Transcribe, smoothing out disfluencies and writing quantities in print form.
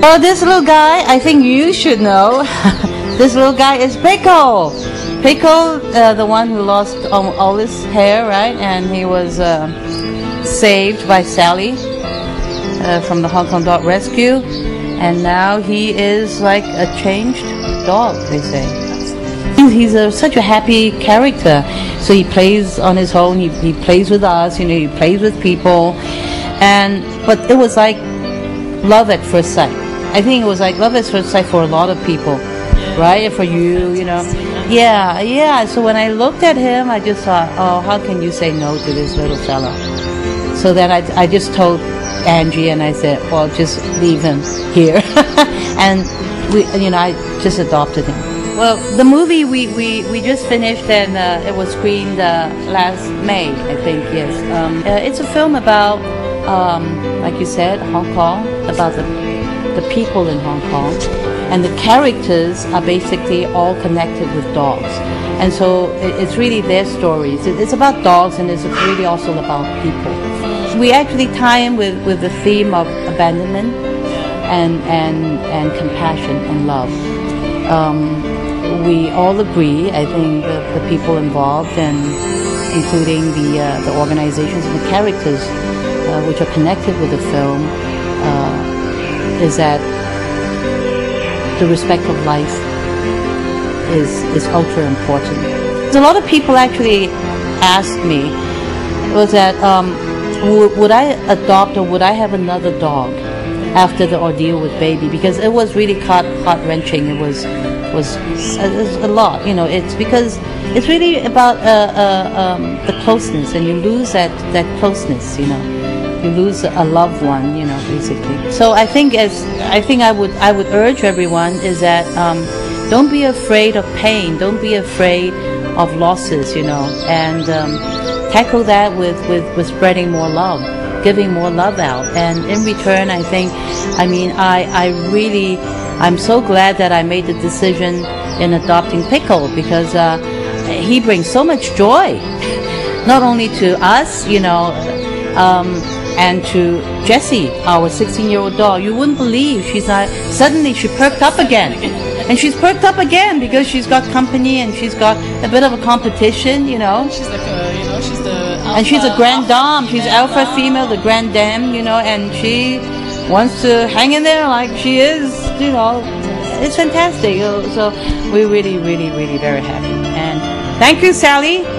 Well, this little guy, I think you should know. This little guy is Pickle. Pickle, the one who lost all his hair, right? And he was saved by Sally from the Hong Kong Dog Rescue. And now he is like a changed dog, they say. He's such a happy character, so he plays on his own, he plays with us, you know, he plays with people, but it was like love at first sight. I think it was like love at first sight for a lot of people, right? For you, you know. Yeah, so when I looked at him, I just thought, oh, how can you say no to this little fella? So then I just told Angie and I said, well, just leave him here. And we, you know, I just adopted him. Well, the movie we just finished, and it was screened last May, I think, yes. It's a film about, like you said, Hong Kong, about the people in Hong Kong. And the characters are basically all connected with dogs. And so it's really their stories. It's about dogs, and it's really also about people. We actually tie in with the theme of abandonment and compassion and love. We all agree, I think, the people involved, and including the organizations and the characters which are connected with the film, is that the respect of life is ultra important. A lot of people actually asked me, was that would I adopt, or would I have another dog after the ordeal with Baby? Because it was really heart-wrenching. It was a lot, you know. It's because it's really about the closeness, and you lose that closeness, you know. You lose a loved one, you know, basically. So I think I would urge everyone is that don't be afraid of pain, don't be afraid of losses, you know, and tackle that with spreading more love, giving more love out. And in return, I think, I mean, I'm so glad that I made the decision in adopting Pickle, because he brings so much joy, not only to us, you know, and to Jessie, our 16-year-old dog. You wouldn't believe, suddenly she perked up again. And she's perked up again because she's got company, and she's got a bit of a competition, you know. She's like a, you know, she's the alpha, and she's a grand dame. She's alpha female, the grand dame, you know, and she wants to hang in there like she is, you know. It's fantastic. So we're really, really, really very happy. And thank you, Sally.